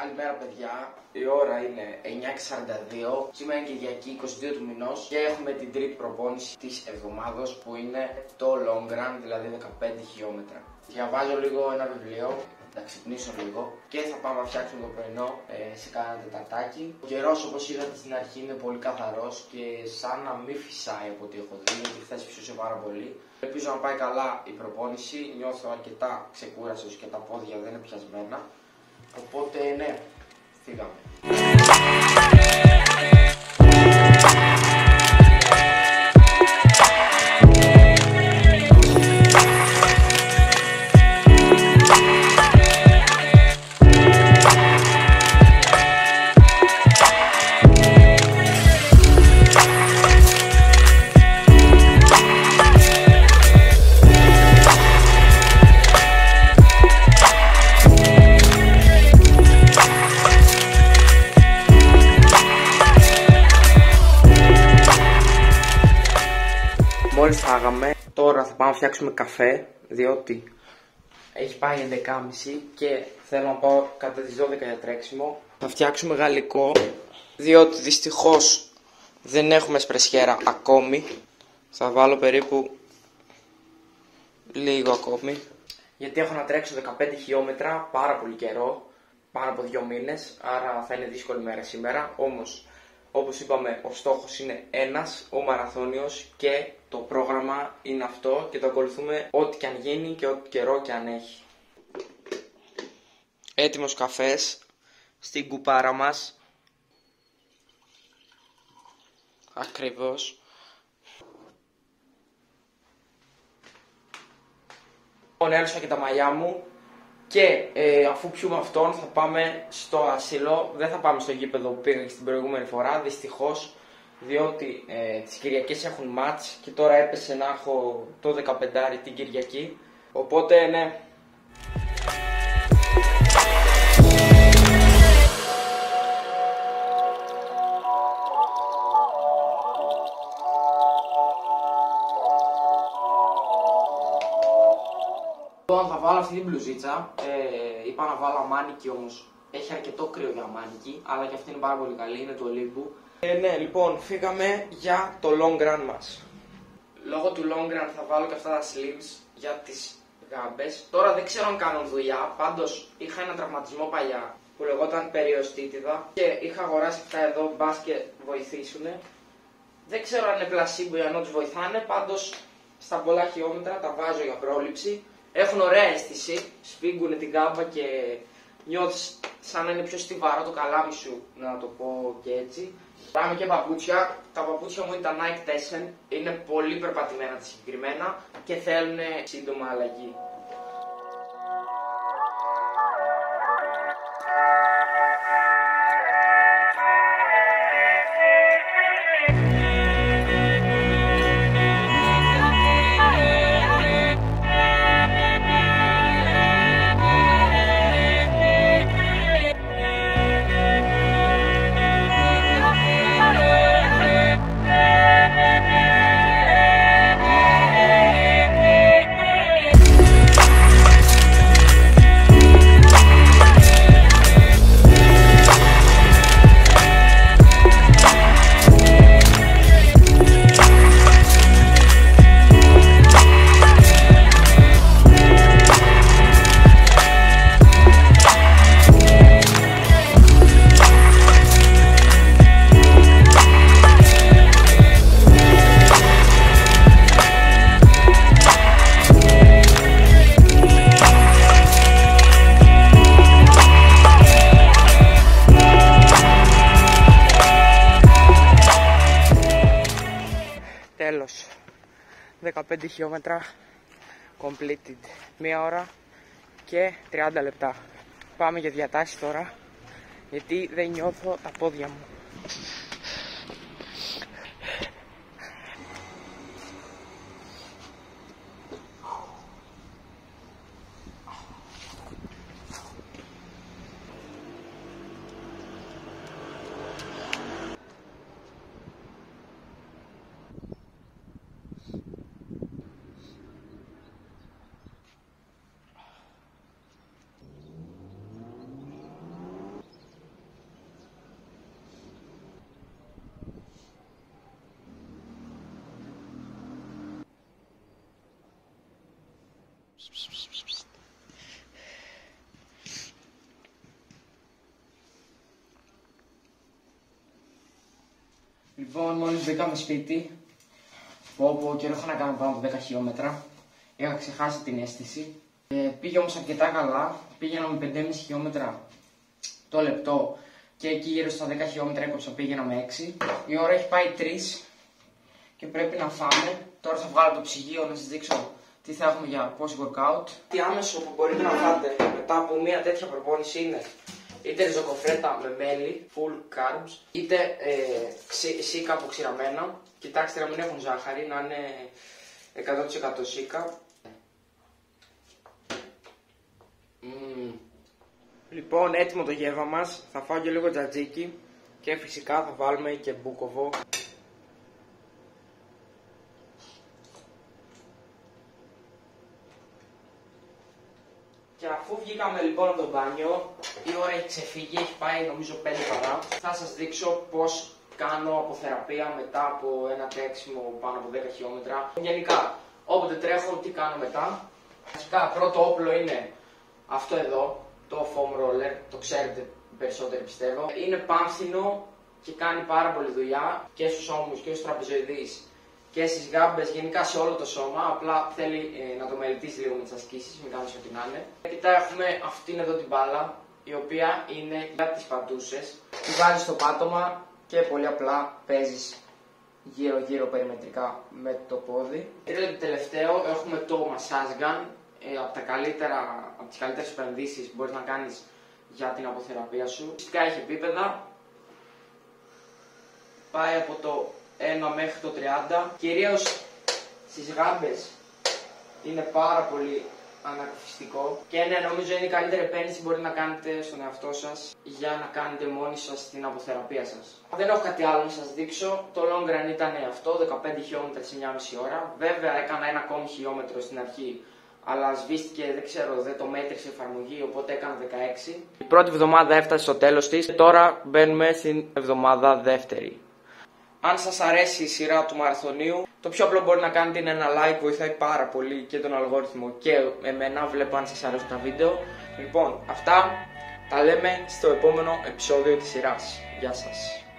Καλημέρα παιδιά, η ώρα είναι 9:42, σήμερα είναι Κυριακή 22 του μηνός και έχουμε την τρίτη προπόνηση της εβδομάδος που είναι το long run, δηλαδή 15 χιλιόμετρα. Διαβάζω λίγο ένα βιβλίο, να ξυπνήσω λίγο και θα πάμε να φτιάξουμε το πρωινό σε κάνα τεταρτάκι. Ο καιρός, όπως είδατε στην αρχή, είναι πολύ καθαρός και σαν να μην φυσάει από ό,τι έχω δει, γιατί χθες φυσούσε πάρα πολύ. Ελπίζω να πάει καλά η προπόνηση, νιώθω αρκετά ξεκούρασος και τα πόδια δεν είναι πιασμένα. Οπότε ναι, φύγαμε. Μόλις φάγαμε, τώρα θα πάμε να φτιάξουμε καφέ, διότι έχει πάει 11:30 και θέλω να πάω κατά τις 12 για τρέξιμο. Θα φτιάξουμε γαλλικό, διότι δυστυχώς δεν έχουμε σπρεσιέρα ακόμη. Θα βάλω περίπου λίγο ακόμη, γιατί έχω να τρέξω 15 χιλιόμετρα πάρα πολύ καιρό, πάνω από 2 μήνες, άρα θα είναι δύσκολη μέρα σήμερα, όμως... Όπως είπαμε, ο στόχος είναι ένας, ο Μαραθώνιος, και το πρόγραμμα είναι αυτό και το ακολουθούμε ό,τι και αν γίνει και ό,τι καιρό και αν έχει. Έτοιμος καφές στην κουπάρα μας. Ακριβώς. Λοιπόν, έλυσα και τα μαλλιά μου. Και αφού πιούμε αυτόν θα πάμε στο ασύλο, δεν θα πάμε στο γήπεδο που πήγα και στην προηγούμενη φορά, δυστυχώς, διότι τις Κυριακές έχουν μάτς και τώρα έπεσε να έχω το 15άρι την Κυριακή, οπότε ναι. Θα βάλω αυτή την μπλουζίτσα. Είπα να βάλω αμάνικη, όμως έχει αρκετό κρύο για αμάνικη, αλλά και αυτή είναι πάρα πολύ καλή, είναι του Ολύμπου. Ναι, λοιπόν, φύγαμε για το long run μας. Λόγω του long run θα βάλω και αυτά τα sleeves για τις γάμπες. Τώρα δεν ξέρω αν κάνουν δουλειά, πάντως είχα ένα τραυματισμό παλιά που λεγόταν περιοστίτιδα και είχα αγοράσει αυτά εδώ, μπας και βοηθήσουνε. Δεν ξέρω αν είναι πλασίμπο ή αν τους βοηθάνε, πάντως στα πολλά χιλιόμετρα τα βάζω για πρόληψη. Έχουν ωραία αίσθηση, σφίγγουν την κάμπα και νιώθεις σαν να είναι πιο στιβαρό το καλάμι σου, να το πω και έτσι. Πάμε και παπούτσια. Τα παπούτσια μου είναι τα Nike Tessen, είναι πολύ περπατημένα τα συγκεκριμένα και θέλουν σύντομα αλλαγή. Τέλος, 15 χιλιόμετρα completed, 1 ώρα και 30 λεπτά. Πάμε για διατάσεις τώρα, γιατί δεν νιώθω τα πόδια μου. Λοιπόν, μόλις μπήκαμε σπίτι, όπου καιρό είχα να κάνω πάνω από 10 χιλιόμετρα, είχα ξεχάσει την αίσθηση. Πήγε όμως αρκετά καλά, πήγαινα με 5,5 χιλιόμετρα το λεπτό και εκεί γύρω στα 10 χιλιόμετρα έκοψα, πήγαινα με 6. Η ώρα έχει πάει 3 και πρέπει να φάμε. Τώρα θα βγάλω το ψυγείο να σας δείξω τι θα έχουμε για post-workout. Τι άμεσο που μπορείτε να φάτε μετά από μια τέτοια προπόνηση είναι είτε ριζοκοφρέτα με μέλι, full carbs, είτε σίκα αποξηραμένα. Κοιτάξτε να μην έχουν ζάχαρη, να είναι 100% σίκα. Λοιπόν, έτοιμο το γεύμα μας. Θα φάω και λίγο τζατζίκι και φυσικά θα βάλουμε και μπούκοβο. Και αφού βγήκαμε λοιπόν από το μπάνιο, η ώρα έχει ξεφύγει, έχει πάει νομίζω 5 παρά. Θα σας δείξω πώς κάνω αποθεραπεία μετά από ένα τρέξιμο πάνω από 10 χιλιόμετρα. Γενικά, όποτε τρέχω, τι κάνω μετά. Φυσικά, πρώτο όπλο είναι αυτό εδώ, το foam roller, το ξέρετε περισσότερο πιστεύω. Είναι πάμφθινο και κάνει πάρα πολύ δουλειά και στους ώμους και στους τραπεζοειδείς και στις γάμπες, γενικά σε όλο το σώμα, απλά θέλει να το μελετήσει λίγο με τις ασκήσεις, μην κάνεις ό,τι να είναι. Μετά έχουμε αυτήν εδώ την μπάλα, η οποία είναι για τις παντούσες. Τη βάζεις στο πάτωμα και πολύ απλά παίζεις γύρω-γύρω περιμετρικά με το πόδι. Και τελευταίο έχουμε το massage gun, από τις καλύτερες επενδύσεις που μπορείς να κάνεις για την αποθεραπεία σου. Φυσικά έχει επίπεδα, πάει από το 1 μέχρι το 30, κυρίως στις γάμπες είναι πάρα πολύ ανακουφιστικό και ναι, νομίζω είναι η καλύτερη επένδυση που μπορείτε να κάνετε στον εαυτό σας για να κάνετε μόνοι σας την αποθεραπεία σας. Δεν έχω κάτι άλλο να σας δείξω, το long run ήταν αυτό, 15 χιλιόμετρα σε 1,5 ώρα. Βέβαια έκανα ένα ακόμη χιλιόμετρο στην αρχή, αλλά σβήστηκε, δεν ξέρω, δεν το μέτρησε η εφαρμογή, οπότε έκανα 16. Η πρώτη εβδομάδα έφτασε στο τέλος της, τώρα μπαίνουμε στην εβδομάδα δεύτερη. Αν σας αρέσει η σειρά του μαραθωνίου, το πιο απλό μπορεί να κάνετε είναι ένα like, βοηθάει πάρα πολύ και τον αλγόριθμο και εμένα, βλέπω αν σας αρέσουν τα βίντεο. Λοιπόν, αυτά τα λέμε στο επόμενο επεισόδιο της σειράς. Γεια σας.